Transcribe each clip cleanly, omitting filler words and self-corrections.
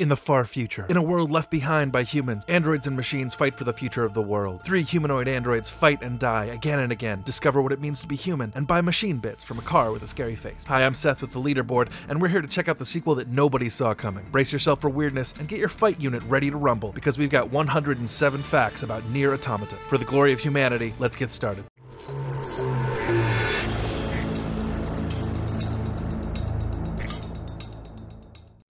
In the far future, in a world left behind by humans, androids and machines fight for the future of the world. Three humanoid androids fight and die again and again, discover what it means to be human, and buy machine bits from a car with a scary face. Hi, I'm Seth with The Leaderboard, and we're here to check out the sequel that nobody saw coming. Brace yourself for weirdness and get your fight unit ready to rumble, because we've got 107 facts about Nier Automata. For the glory of humanity, let's get started.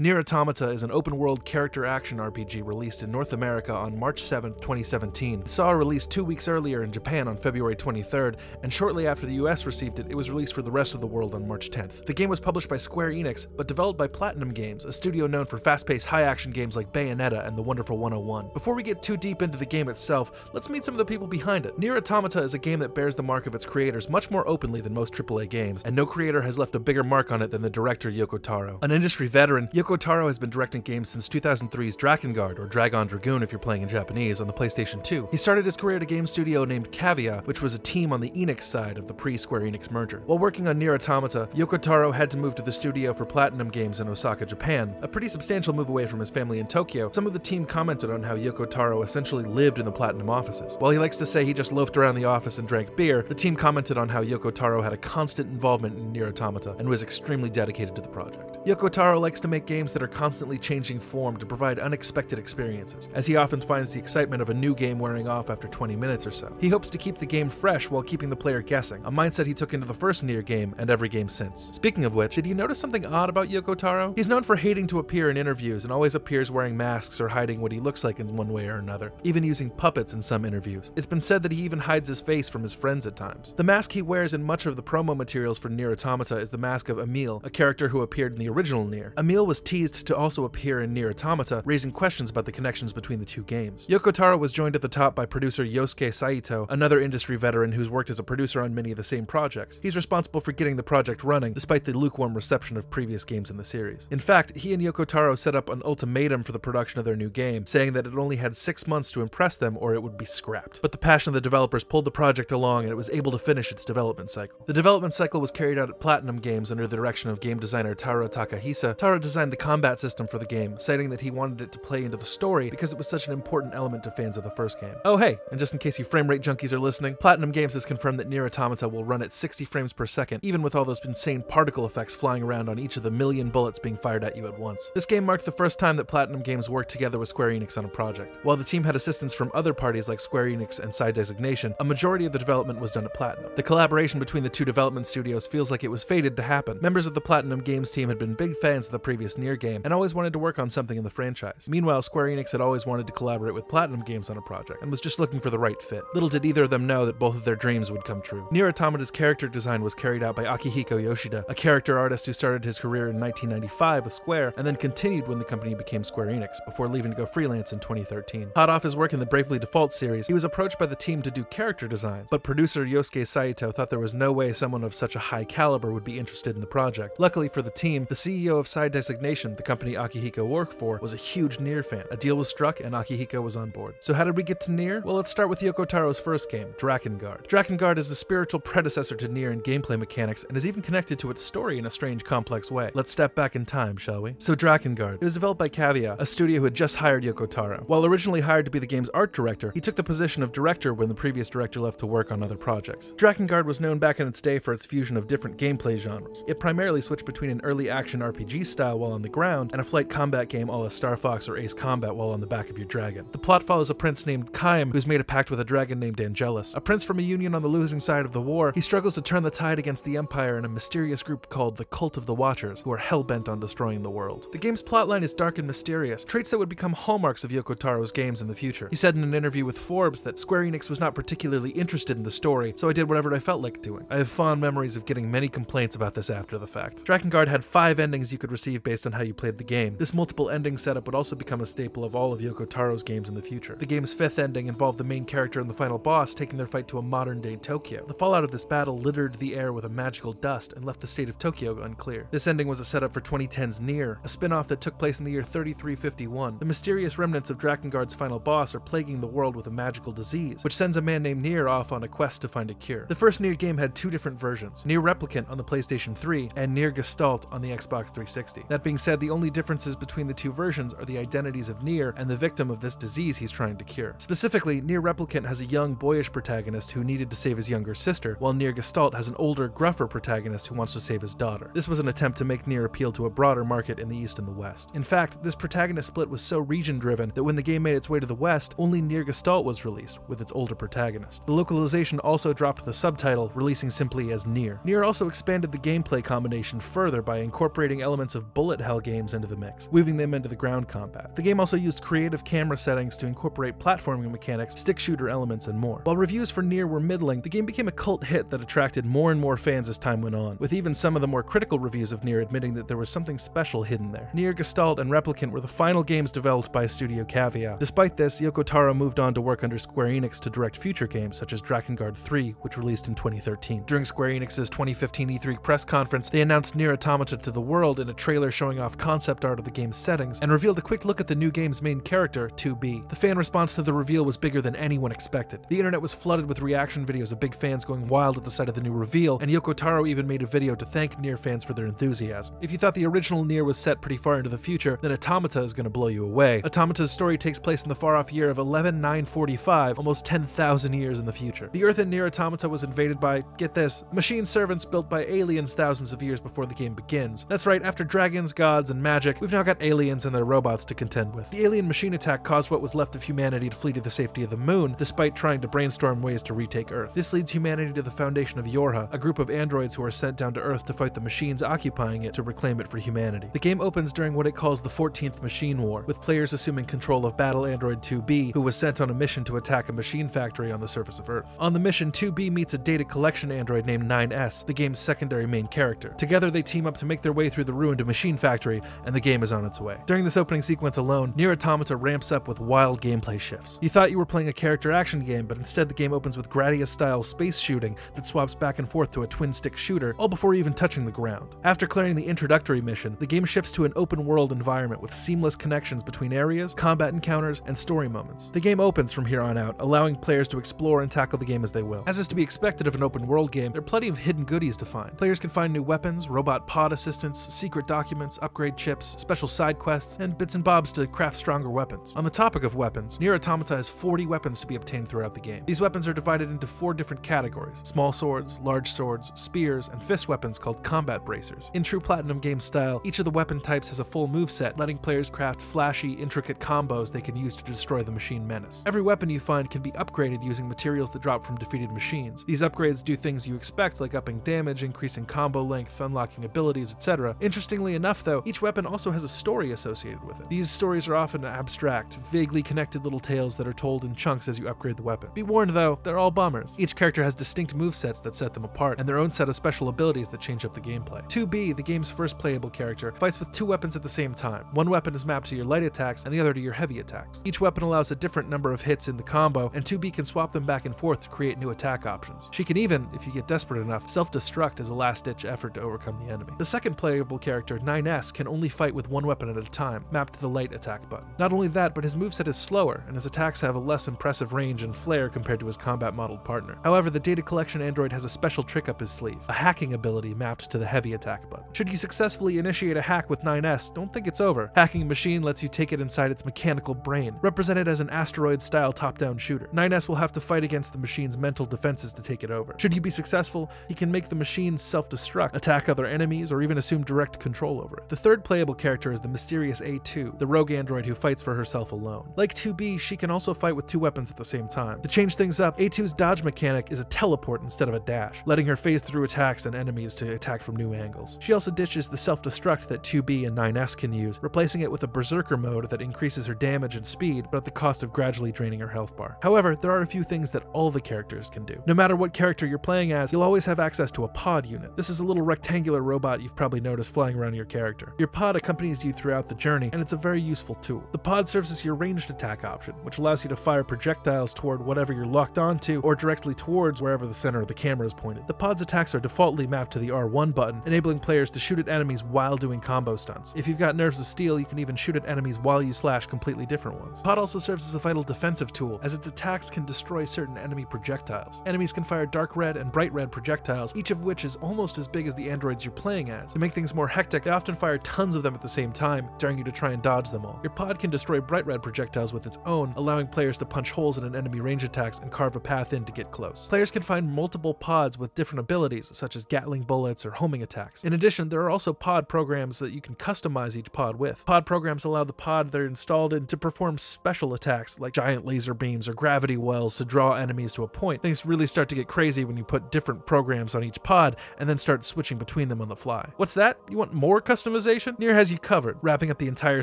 Nier Automata is an open-world character action RPG released in North America on March 7, 2017. It saw a release 2 weeks earlier in Japan on February 23rd, and shortly after the US received it, it was released for the rest of the world on March 10th. The game was published by Square Enix, but developed by Platinum Games, a studio known for fast-paced high-action games like Bayonetta and The Wonderful 101. Before we get too deep into the game itself, let's meet some of the people behind it. Nier Automata is a game that bears the mark of its creators much more openly than most AAA games, and no creator has left a bigger mark on it than the director Yoko Taro. An industry veteran, Yoko Taro has been directing games since 2003's Drakengard, or Dragon Dragoon if you're playing in Japanese, on the PlayStation 2. He started his career at a game studio named Cavia, which was a team on the Enix side of the pre-Square Enix merger. While working on Nier Automata, Yoko Taro had to move to the studio for Platinum Games in Osaka, Japan, a pretty substantial move away from his family in Tokyo. Some of the team commented on how Yoko Taro essentially lived in the Platinum offices. While he likes to say he just loafed around the office and drank beer, the team commented on how Yoko Taro had a constant involvement in Nier Automata and was extremely dedicated to the project. Yoko Taro likes to make games that are constantly changing form to provide unexpected experiences, as he often finds the excitement of a new game wearing off after 20 minutes or so. He hopes to keep the game fresh while keeping the player guessing, a mindset he took into the first Nier game and every game since. Speaking of which, did you notice something odd about Yoko Taro? He's known for hating to appear in interviews and always appears wearing masks or hiding what he looks like in one way or another, even using puppets in some interviews. It's been said that he even hides his face from his friends at times. The mask he wears in much of the promo materials for Nier Automata is the mask of Emil, a character who appeared in the original Nier. Emil was teased to also appear in Nier Automata, raising questions about the connections between the two games. Yoko Taro was joined at the top by producer Yosuke Saito, another industry veteran who's worked as a producer on many of the same projects. He's responsible for getting the project running, despite the lukewarm reception of previous games in the series. In fact, he and Yoko Taro set up an ultimatum for the production of their new game, saying that it only had 6 months to impress them or it would be scrapped. But the passion of the developers pulled the project along and it was able to finish its development cycle. The development cycle was carried out at Platinum Games under the direction of game designer Taro Takahisa. Taro designed the combat system for the game, citing that he wanted it to play into the story because it was such an important element to fans of the first game. Oh hey, and just in case you frame rate junkies are listening, Platinum Games has confirmed that Nier Automata will run at 60 frames per second, even with all those insane particle effects flying around on each of the million bullets being fired at you at once. This game marked the first time that Platinum Games worked together with Square Enix on a project. While the team had assistance from other parties like Square Enix and Side Designation, a majority of the development was done at Platinum. The collaboration between the two development studios feels like it was fated to happen. Members of the Platinum Games team had been big fans the previous Nier game, and always wanted to work on something in the franchise. Meanwhile, Square Enix had always wanted to collaborate with Platinum Games on a project, and was just looking for the right fit. Little did either of them know that both of their dreams would come true. Nier Automata's character design was carried out by Akihiko Yoshida, a character artist who started his career in 1995 with Square, and then continued when the company became Square Enix, before leaving to go freelance in 2013. Hot off his work in the Bravely Default series, he was approached by the team to do character designs, but producer Yosuke Saito thought there was no way someone of such a high caliber would be interested in the project. Luckily for the team, the CEO of Side Designation, the company Akihiko worked for, was a huge Nier fan. A deal was struck and Akihiko was on board. So how did we get to Nier? Well, let's start with Yoko Taro's first game, Drakengard. Drakengard is the spiritual predecessor to Nier in gameplay mechanics and is even connected to its story in a strange, complex way. Let's step back in time, shall we? So Drakengard. It was developed by Cavia, a studio who had just hired Yoko Taro. While originally hired to be the game's art director, he took the position of director when the previous director left to work on other projects. Drakengard was known back in its day for its fusion of different gameplay genres. It primarily switched between an early action RPG style while on the ground, and a flight combat game a la Star Fox or Ace Combat while on the back of your dragon. The plot follows a prince named Kaim who's made a pact with a dragon named Angelus. A prince from a union on the losing side of the war, he struggles to turn the tide against the Empire and a mysterious group called the Cult of the Watchers, who are hell-bent on destroying the world. The game's plotline is dark and mysterious, traits that would become hallmarks of Yoko Taro's games in the future. He said in an interview with Forbes that Square Enix was not particularly interested in the story, so I did whatever I felt like doing. I have fond memories of getting many complaints about this after the fact. Drakengard had 5 endings you could receive based on how you played the game. This multiple ending setup would also become a staple of all of Yoko Taro's games in the future. The game's 5th ending involved the main character and the final boss taking their fight to a modern-day Tokyo. The fallout of this battle littered the air with a magical dust and left the state of Tokyo unclear. This ending was a setup for 2010's Nier, a spin-off that took place in the year 3351. The mysterious remnants of Drakengard's final boss are plaguing the world with a magical disease, which sends a man named Nier off on a quest to find a cure. The first Nier game had 2 different versions, Nier Replicant on the PlayStation 3 and Nier Gestalt on the Xbox Xbox 360. That being said, the only differences between the two versions are the identities of Nier and the victim of this disease he's trying to cure. Specifically, Nier Replicant has a young, boyish protagonist who needed to save his younger sister, while Nier Gestalt has an older, gruffer protagonist who wants to save his daughter. This was an attempt to make Nier appeal to a broader market in the East and the West. In fact, this protagonist split was so region-driven that when the game made its way to the West, only Nier Gestalt was released, with its older protagonist. The localization also dropped the subtitle, releasing simply as Nier. Nier also expanded the gameplay combination further by incorporating elements of bullet hell games into the mix, weaving them into the ground combat. The game also used creative camera settings to incorporate platforming mechanics, stick shooter elements, and more. While reviews for Nier were middling, the game became a cult hit that attracted more and more fans as time went on, with even some of the more critical reviews of Nier admitting that there was something special hidden there. Nier Gestalt and Replicant were the final games developed by Studio Cavia. Despite this, Yoko Taro moved on to work under Square Enix to direct future games such as Drakengard 3, which released in 2013. During Square Enix's 2015 E3 press conference, they announced Nier Automata to the world in a trailer showing off concept art of the game's settings, and revealed a quick look at the new game's main character, 2B. The fan response to the reveal was bigger than anyone expected. The internet was flooded with reaction videos of big fans going wild at the sight of the new reveal, and Yoko Taro even made a video to thank Nier fans for their enthusiasm. If you thought the original Nier was set pretty far into the future, then Automata is going to blow you away. Automata's story takes place in the far-off year of 11945, almost 10,000 years in the future. The Earth in Nier Automata was invaded by, get this, machine servants built by aliens thousands of years before the game begins. That's right, after dragons, gods, and magic, we've now got aliens and their robots to contend with. The alien machine attack caused what was left of humanity to flee to the safety of the moon, despite trying to brainstorm ways to retake Earth. This leads humanity to the foundation of YoRHa, a group of androids who are sent down to Earth to fight the machines occupying it to reclaim it for humanity. The game opens during what it calls the 14th Machine War, with players assuming control of battle android 2B, who was sent on a mission to attack a machine factory on the surface of Earth. On the mission, 2B meets a data collection android named 9S, the game's secondary main character. Together they team up to make their way through the ruined machine factory, and the game is on its way. During this opening sequence alone, Nier Automata ramps up with wild gameplay shifts. You thought you were playing a character action game, but instead the game opens with Gradius-style space shooting that swaps back and forth to a twin-stick shooter, all before even touching the ground. After clearing the introductory mission, the game shifts to an open-world environment with seamless connections between areas, combat encounters, and story moments. The game opens from here on out, allowing players to explore and tackle the game as they will. As is to be expected of an open-world game, there are plenty of hidden goodies to find. Players can find new weapons, robot pod assistants, secret documents, upgrade chips, special side quests, and bits and bobs to craft stronger weapons. On the topic of weapons, Nier Automata has 40 weapons to be obtained throughout the game. These weapons are divided into 4 different categories: small swords, large swords, spears, and fist weapons called combat bracers. In true Platinum Games style, each of the weapon types has a full moveset, letting players craft flashy, intricate combos they can use to destroy the machine menace. Every weapon you find can be upgraded using materials that drop from defeated machines. These upgrades do things you expect, like upping damage, increasing combo length, unlocking abilities, etc. Interestingly enough though, each weapon also has a story associated with it. These stories are often abstract, vaguely connected little tales that are told in chunks as you upgrade the weapon. Be warned though, they're all bombers. Each character has distinct movesets that set them apart, and their own set of special abilities that change up the gameplay. 2B, the game's first playable character, fights with 2 weapons at the same time. One weapon is mapped to your light attacks, and the other to your heavy attacks. Each weapon allows a different number of hits in the combo, and 2B can swap them back and forth to create new attack options. She can even, if you get desperate enough, self-destruct as a last-ditch effort to overcome the enemy. The second playable character, 9S, can only fight with one weapon at a time, mapped to the light attack button. Not only that, but his moveset is slower, and his attacks have a less impressive range and flair compared to his combat-modeled partner. However, the data collection android has a special trick up his sleeve, a hacking ability mapped to the heavy attack button. Should you successfully initiate a hack with 9S, don't think it's over. Hacking a machine lets you take it inside its mechanical brain, represented as an asteroid-style top-down shooter. 9S will have to fight against the machine's mental defenses to take it over. Should he be successful, he can make the machine self-destruct, attack other enemies, or even assume direct control over it. The third playable character is the mysterious A2, the rogue android who fights for herself alone. Like 2B, she can also fight with 2 weapons at the same time. To change things up, A2's dodge mechanic is a teleport instead of a dash, letting her phase through attacks and enemies to attack from new angles. She also ditches the self-destruct that 2B and 9S can use, replacing it with a berserker mode that increases her damage and speed, but at the cost of gradually draining her health bar. However, there are a few things that all the characters can do. No matter what character you're playing as, you'll always have access to a pod unit. This is a little rectangular robot you've probably noticed flying around your character. Your pod accompanies you throughout the journey, and it's a very useful tool. The pod serves as your ranged attack option, which allows you to fire projectiles toward whatever you're locked onto, or directly towards wherever the center of the camera is pointed. The pod's attacks are defaultly mapped to the R1 button, enabling players to shoot at enemies while doing combo stunts. If you've got nerves of steel, you can even shoot at enemies while you slash completely different ones. Pod also serves as a vital defensive tool, as its attacks can destroy certain enemy projectiles. Enemies can fire dark red and bright red projectiles, each of which is almost as big as the androids you're playing as. It makes make things more hectic, I often fire tons of them at the same time, daring you to try and dodge them all. Your pod can destroy bright red projectiles with its own, allowing players to punch holes in an enemy range attacks and carve a path in to get close. Players can find multiple pods with different abilities, such as Gatling bullets or homing attacks. In addition, there are also pod programs that you can customize each pod with. Pod programs allow the pod they're installed in to perform special attacks, like giant laser beams or gravity wells to draw enemies to a point. Things really start to get crazy when you put different programs on each pod, and then start switching between them on the fly. What's that? You want more customization? Nier has you covered. Wrapping up the entire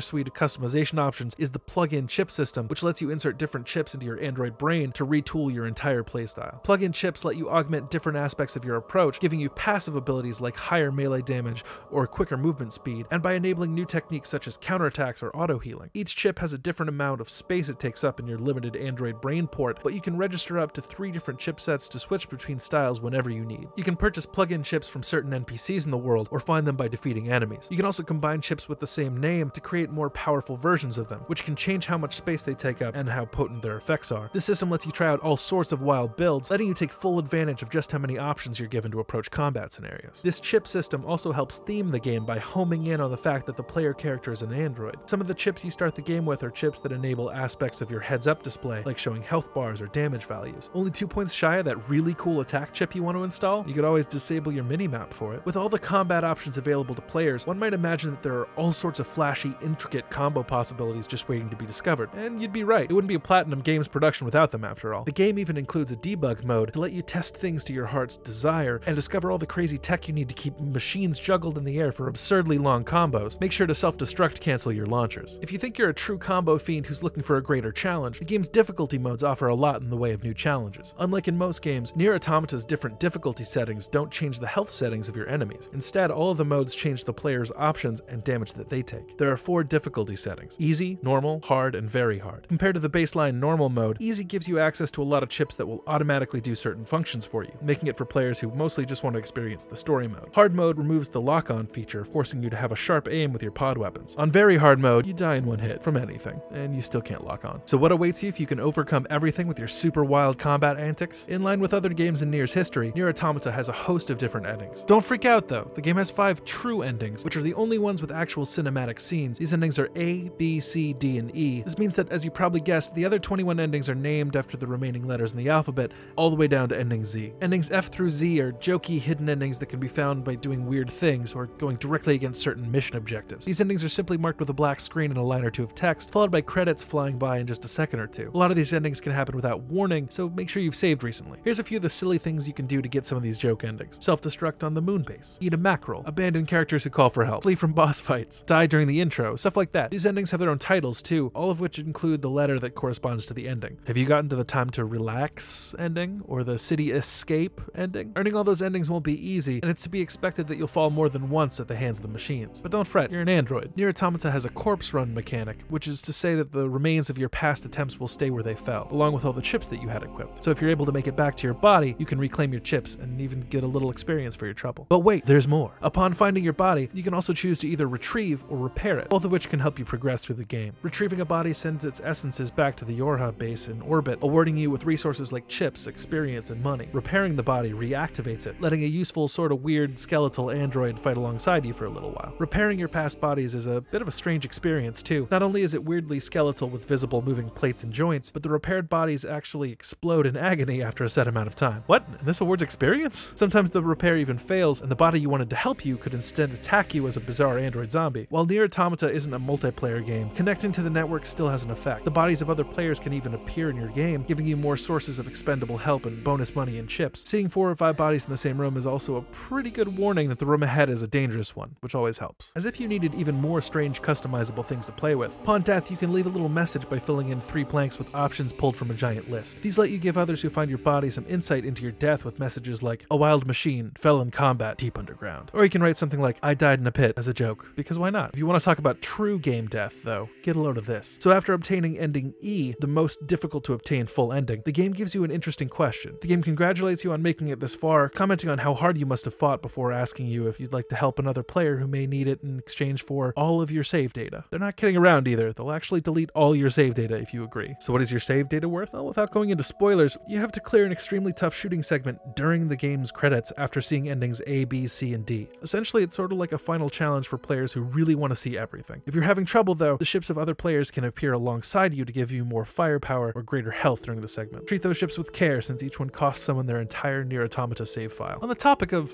suite of customization options is the plug-in chip system, which lets you insert different chips into your Android brain to retool your entire playstyle. Plug-in chips let you augment different aspects of your approach, giving you passive abilities like higher melee damage or quicker movement speed, and by enabling new techniques such as counterattacks or auto-healing. Each chip has a different amount of space it takes up in your limited Android brain port, but you can register up to 3 different chipsets to switch between styles whenever you need. You can purchase plug-in chips from certain NPCs in the world, or find them by defeating enemies. You can also combine chips with the same name to create more powerful versions of them, which can change how much space they take up and how potent their effects are. This system lets you try out all sorts of wild builds, letting you take full advantage of just how many options you're given to approach combat scenarios. This chip system also helps theme the game by homing in on the fact that the player character is an android. Some of the chips you start the game with are chips that enable aspects of your heads-up display, like showing health bars or damage values. Only 2 points shy of that really cool attack chip you want to install? You could always disable your minimap for it. With all the combat options available to players, one might imagine that there are all sorts of flashy, intricate combo possibilities just waiting to be discovered. And you'd be right, it wouldn't be a Platinum Games production without them after all. The game even includes a debug mode to let you test things to your heart's desire and discover all the crazy tech you need to keep machines juggled in the air for absurdly long combos. Make sure to self-destruct cancel your launchers. If you think you're a true combo fiend who's looking for a greater challenge, the game's difficulty modes offer a lot in the way of new challenges. Unlike in most games, Nier Automata's different difficulty settings don't change the health settings of your enemies. Instead, all of the modes change the player's options and damage that they take. There are 4 difficulty settings: easy, normal, hard, and very hard. Compared to the baseline normal mode, easy gives you access to a lot of chips that will automatically do certain functions for you, making it for players who mostly just want to experience the story mode. Hard mode removes the lock-on feature, forcing you to have a sharp aim with your pod weapons. On very hard mode, you die in one hit from anything, and you still can't lock on. So what awaits you if you can overcome everything with your super wild combat antics? In line with other games in Nier's history, Nier Automata has a host of different endings. Don't freak out though, the game has 5 true endings, which are the only ones with actual cinematic scenes. These endings are A, B, C, D, and E. This means that, as you probably guessed, the other 21 endings are named after the remaining letters in the alphabet, all the way down to ending Z. Endings F through Z are jokey hidden endings that can be found by doing weird things or going directly against certain mission objectives. These endings are simply marked with a black screen and a line or two of text, followed by credits flying by in just a second or two. A lot of these endings can happen without warning, so make sure you've saved recently. Here's a few of the silly things you can do to get some of these joke endings. Self-destruct on the moon base. Eat a mackerel. Abandon characters who call for help. Flee from boss fights. Die during the intro. Stuff like that. These endings have their own titles too, all of which include the letter that corresponds to the ending. Have you gotten to the time to relax ending? Or the city escape ending? Earning all those endings won't be easy, and it's to be expected that you'll fall more than once at the hands of the machines. But don't fret, you're an android. Nier Automata has a corpse run mechanic, which is to say that the remains of your past attempts will stay where they fell, along with all the chips that you had equipped. So if you're able to make it back to your body, you can reclaim your chips and even get a little experience for your trouble. But wait, there's more. Upon finding your body, you can also choose to either retrieve or repair it, both of which can help you progress through the game. Retrieving a body sends its essences back to the YoRHa base in orbit, awarding you with resources like chips, experience, and money. Repairing the body reactivates it, letting a useful sort of weird skeletal android fight alongside you for a little while. Repairing your past bodies is a bit of a strange experience too. Not only is it weirdly skeletal with visible moving plates and joints, but the repaired bodies actually explode in agony after a set amount of time. What? And this awards experience? Sometimes the repair even fails, and the body you wanted to help you could instead attack you as a bizarre android zombie. While Nier Automata isn't a multiplayer game, connecting to the network still has an effect. The bodies of other players can even appear in your game, giving you more sources of expendable help and bonus money and chips. Seeing 4 or 5 bodies in the same room is also a pretty good warning that the room ahead is a dangerous one, which always helps. As if you needed even more strange customizable things to play with, upon death you can leave a little message by filling in 3 blanks with options pulled from a giant list. These let you give others who find your body some insight into your death with messages like, "A wild machine fell in combat deep underground." Or you can write something like, "I died in a pit," as a joke, because why not? If you want to talk about true game death though, get a load of this. So after obtaining ending E, the most difficult to obtain full ending, the game gives you an interesting question. The game congratulates you on making it this far, commenting on how hard you must have fought before asking you if you'd like to help another player who may need it in exchange for all of your save data. They're not kidding around either, they'll actually delete all your save data if you agree. So what is your save data worth? Well, without going into spoilers, you have to clear an extremely tough shooting segment during the game's credits after seeing endings A, B, C, and D. Essentially, it's sort of like a final challenge for players who really want to see everything. If you're having trouble though, the ships of other players can appear alongside you to give you more firepower or greater health during the segment. Treat those ships with care, since each one costs someone their entire Nier Automata save file. On the topic of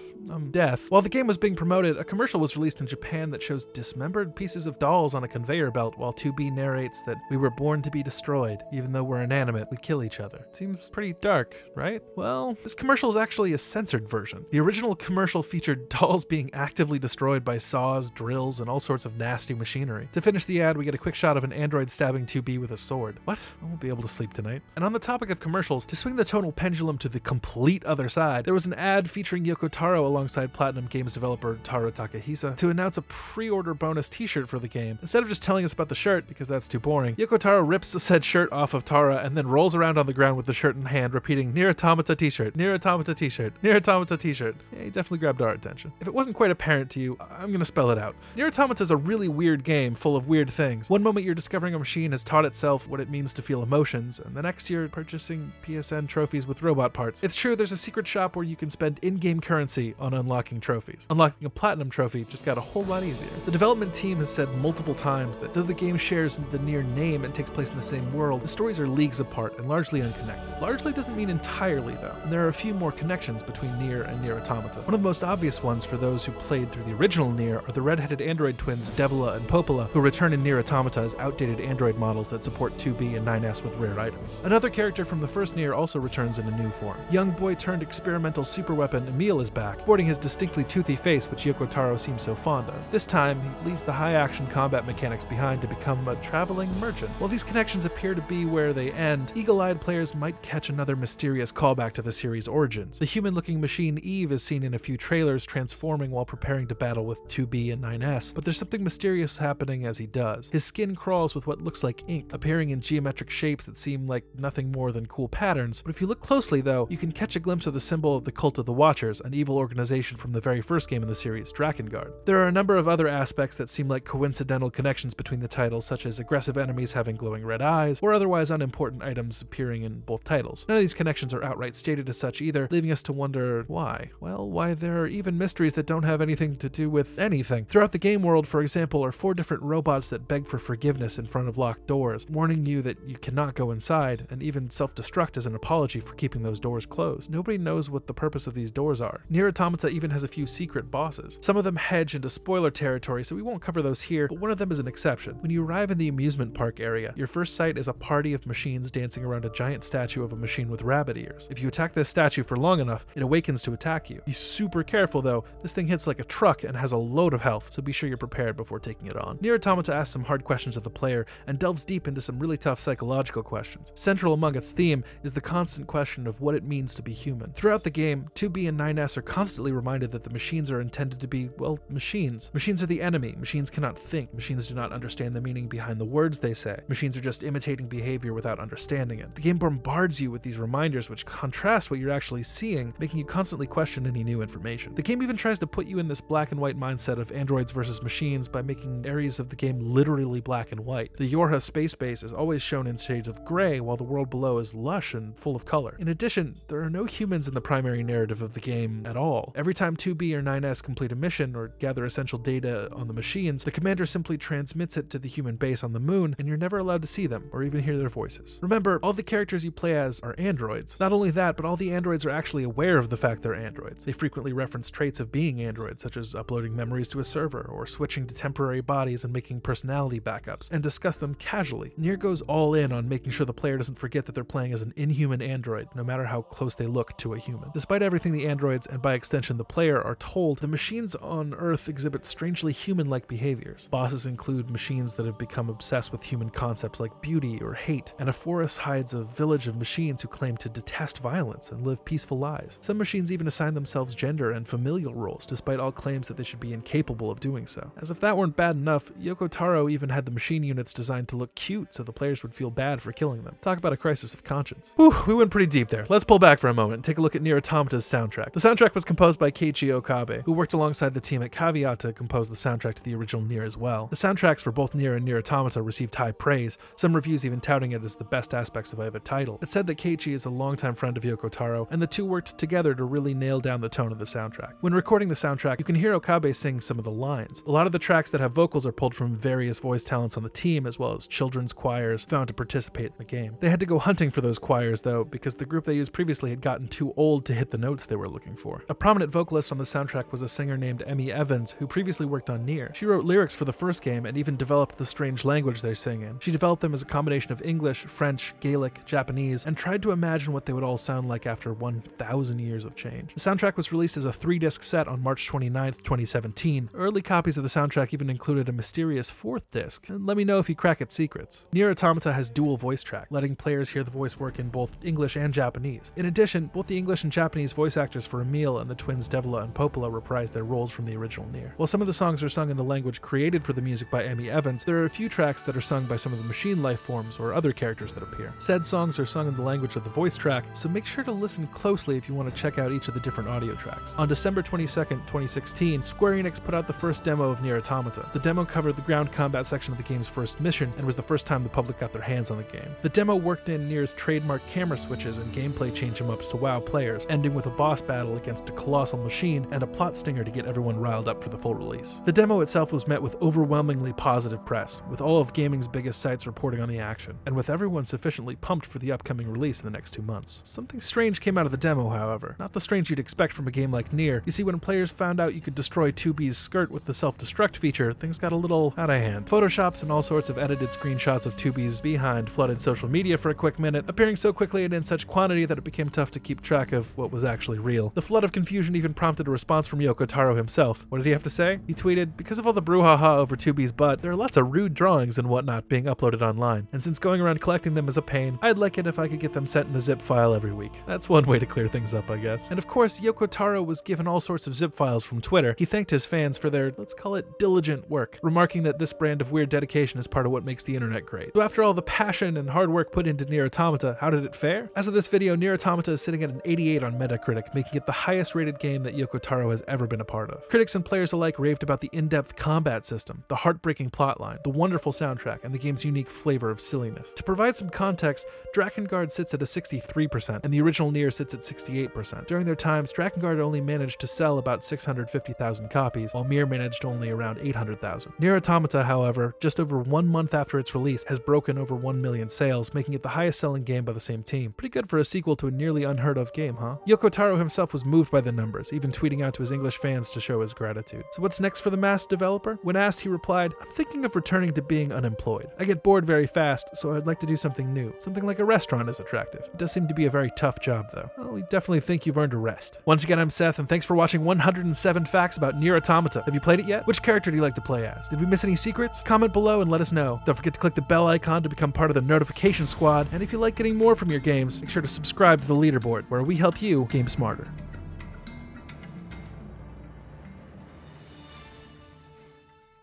death, while the game was being promoted, a commercial was released in Japan that shows dismembered pieces of dolls on a conveyor belt while 2B narrates that we were born to be destroyed. Even though we're inanimate, we kill each other. Seems pretty dark, right? Well, this commercial is actually a censored version. The original commercial featured dolls being actively destroyed by saws, drills, and all sorts of nasty machinery. To finish the ad, we get a quick shot of an android stabbing 2B with a sword. What? I won't be able to sleep tonight. And on the topic of commercials, to swing the tonal pendulum to the complete other side, there was an ad featuring Yoko Taro alongside Platinum Games developer Taro Takahisa to announce a pre-order bonus t-shirt for the game. Instead of just telling us about the shirt, because that's too boring, Yoko Taro rips the said shirt off of Tara and then rolls around on the ground with the shirt in hand, repeating, "Nier Automata t-shirt, Nier Automata t-shirt, Nier Automata t-shirt." Yeah, he definitely grabbed our attention. If it wasn't quite apparent to you, I'm gonna spell it out. Nier Automata is a really weird game full of weird things. One moment you're discovering a machine has taught itself what it means to feel emotions, and the next you're purchasing PSN trophies with robot parts. It's true, there's a secret shop where you can spend in-game currency on unlocking trophies. Unlocking a platinum trophy just got a whole lot easier. The development team has said multiple times that though the game shares the Nier name and takes place in the same world, the stories are leagues apart and largely unconnected. Largely doesn't mean entirely though, and there are a few more connections between Nier and Nier Automata. One of the most obvious ones for those who played through the original Nier are the red-headed android twins Devola and Popola, who return in Nier Automata as outdated android models that support 2B and 9S with rare items. Another character from the first Nier also returns in a new form. Young boy-turned-experimental superweapon Emil is back, sporting his distinctly toothy face which Yoko Taro seems so fond of. This time, he leaves the high-action combat mechanics behind to become a traveling merchant. While these connections appear to be where they end, eagle-eyed players might catch another mysterious callback to the series' origins. The human-looking machine Eve is seen in a few trailers transforming while preparing to battle with 2B and 9S, but there's something mysterious happening as he does. His skin crawls with what looks like ink, appearing in geometric shapes that seem like nothing more than cool patterns, but if you look closely though, you can catch a glimpse of the symbol of the Cult of the Watchers, an evil organization from the very first game in the series, Drakengard. There are a number of other aspects that seem like coincidental connections between the titles, such as aggressive enemies having glowing red eyes, or otherwise unimportant items appearing in both titles. None of these connections are outright stated as such either, leaving us to wonder why. Well, why there are even mysteries that don't have anything to do with anything. Throughout the game world, for example, are 4 different robots that beg for forgiveness in front of locked doors, warning you that you cannot go inside, and even self-destruct as an apology for keeping those doors closed. Nobody knows what the purpose of these doors are. Nier Automata even has a few secret bosses. Some of them hedge into spoiler territory, so we won't cover those here, but one of them is an exception. When you arrive in the amusement park area, your first sight is a party of machines dancing around a giant statue of a machine with rabbit ears. If you attack this statue for long enough, it awakens to attack you. Be super careful though, this thing hits like a truck and has a load of health, so be sure you're prepared before taking it on. Nier Automata asks some hard questions of the player and delves deep into some really tough psychological questions. Central among its theme is the constant question of what it means to be human. Throughout the game, 2B and 9S are constantly reminded that the machines are intended to be, well, machines. Machines are the enemy. Machines cannot think. Machines do not understand the meaning behind the words they say. Machines are just imitating behavior without understanding it. The game bombards you with these reminders which contrast what you're actually seeing, making you constantly question any new information. The game even tries to put you in this black and white mindset of androids versus machines by making areas of the game literally black and white. The YoRHa space base is always shown in shades of gray, while the world below is lush and full of color. In addition, there are no humans in the primary narrative of the game at all. Every time 2B or 9S complete a mission or gather essential data on the machines, the commander simply transmits it to the human base on the moon, and you're never allowed to see them or even hear their voices. Remember, all the characters you play as are androids. Not only that, but all the androids are actually aware of the fact they're androids. They frequently reference traits of being androids, such as uploading memories to a server or switching to temporary bodies and making personality backups, and discuss them casually. Nier goes all in on making sure the player doesn't forget that they're playing as an inhuman android, no matter how close they look to a human. Despite everything the androids, and by extension the player, are told, the machines on Earth exhibit strangely human-like behaviors. Bosses include machines that have become obsessed with human concepts like beauty or hate, and a forest hides a village of machines who claim to detest violence and live peaceful lives. Some machines even assign themselves gender and familial roles, despite all claims that they should be incapable of doing so. As if that weren't bad enough, Yoko Taro even had the machine units designed to look cute so the players would feel bad for killing them. Talk about a crisis of conscience. Whew, we went pretty deep there. Let's pull back for a moment and take a look at Nier Automata's soundtrack. The soundtrack was composed by Keiichi Okabe, who worked alongside the team at Cavia to compose the soundtrack to the original Nier as well. The soundtracks for both Nier and Nier Automata received high praise, some reviews even touting it as the best aspects of either title. It's said that Keiichi is a longtime friend of Yoko Taro, and the two worked together to really nail down the tone of the soundtrack. When recording the soundtrack, soundtrack, you can hear Okabe sing some of the lines. A lot of the tracks that have vocals are pulled from various voice talents on the team, as well as children's choirs found to participate in the game. They had to go hunting for those choirs, though, because the group they used previously had gotten too old to hit the notes they were looking for. A prominent vocalist on the soundtrack was a singer named Emi Evans, who previously worked on Nier. She wrote lyrics for the first game and even developed the strange language they sing in. She developed them as a combination of English, French, Gaelic, Japanese, and tried to imagine what they would all sound like after 1,000 years of change. The soundtrack was released as a 3-disc set on March 29th, 2017. Early copies of the soundtrack even included a mysterious 4th disc, and let me know if you crack its secrets. Nier Automata has dual voice track, letting players hear the voice work in both English and Japanese. In addition, both the English and Japanese voice actors for Emil and the twins Devola and Popola reprised their roles from the original Nier. While some of the songs are sung in the language created for the music by Emi Evans, there are a few tracks that are sung by some of the machine life forms or other characters that appear. Said songs are sung in the language of the voice track, so make sure to listen closely if you want to check out each of the different audio tracks. On December 22nd, 2016, Square Enix put out the first demo of Nier Automata. The demo covered the ground combat section of the game's first mission and was the first time the public got their hands on the game. The demo worked in Nier's trademark camera switches and gameplay change-em-ups to wow players, ending with a boss battle against a colossal machine and a plot stinger to get everyone riled up for the full release. The demo itself was met with overwhelmingly positive press, with all of gaming's biggest sites reporting on the action, and with everyone sufficiently pumped for the upcoming release in the next 2 months. Something strange came out of the demo, however. Not the strange you'd expect from a game like Nier. You see, when players found out you could destroy 2B's skirt with the self-destruct feature, things got a little out of hand. Photoshops and all sorts of edited screenshots of 2B's behind flooded social media for a quick minute, appearing so quickly and in such quantity that it became tough to keep track of what was actually real. The flood of confusion even prompted a response from Yoko Taro himself. What did he have to say? He tweeted, "Because of all the brouhaha over 2B's butt, there are lots of rude drawings and whatnot being uploaded online, and since going around collecting them is a pain, I'd like it if I could get them sent in a zip file every week." That's one way to clear things up, I guess. And of course, Yoko Taro was given all sorts of zip files from Twitter. He thanked his fans for their, let's call it, diligent work, remarking that this brand of weird dedication is part of what makes the internet great. So after all the passion and hard work put into Nier Automata, how did it fare? As of this video, Nier Automata is sitting at an 88 on Metacritic, making it the highest rated game that Yoko Taro has ever been a part of. Critics and players alike raved about the in-depth combat system, the heartbreaking plotline, the wonderful soundtrack, and the game's unique flavor of silliness. To provide some context, Drakengard sits at a 63%, and the original Nier sits at 68%. During their times, Drakengard only managed to sell about 650,000 copies, while Nier managed only around 800,000. Nier Automata, however, just over 1 month after its release, has broken over 1 million sales, making it the highest selling game by the same team. Pretty good for a sequel to a nearly unheard of game, huh? Yoko Taro himself was moved by the numbers, even tweeting out to his English fans to show his gratitude. So what's next for the masked developer? When asked, he replied, "I'm thinking of returning to being unemployed. I get bored very fast, so I'd like to do something new. Something like a restaurant is attractive." It does seem to be a very tough job, though. Well, we definitely think you've earned a rest. Once again, I'm Seth, and thanks for watching 107 Facts About Nier Automata. Have you played it yet? Which character do you like to play as? Did we miss any secrets? Comment below and let us know. Don't forget to click the bell icon to become part of the notification squad, and if you like getting more from your games, make sure to subscribe to The Leaderboard, where we help you game smarter.